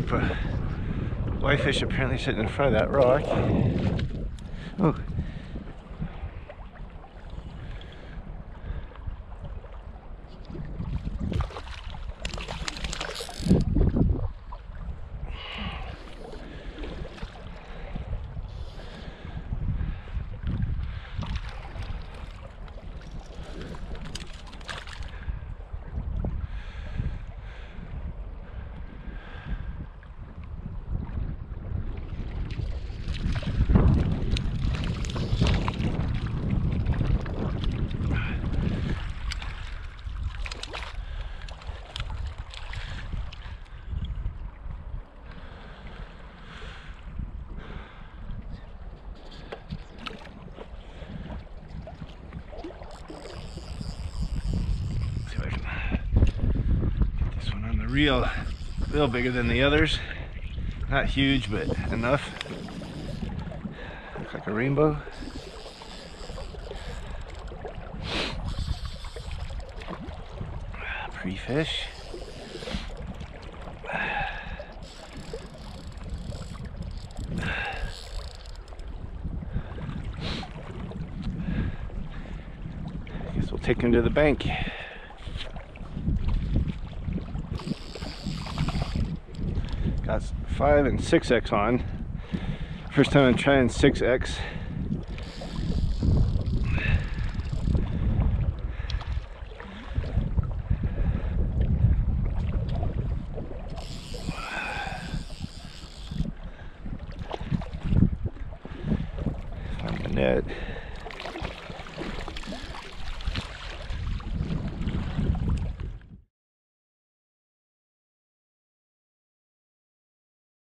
group of whitefish apparently sitting in front of that rock. Oh. Real bigger than the others. Not huge, but enough. Looks like a rainbow. Pre-fish. Guess we'll take him to the bank. Got 5 and 6X on. First time I'm trying 6X. Find the net.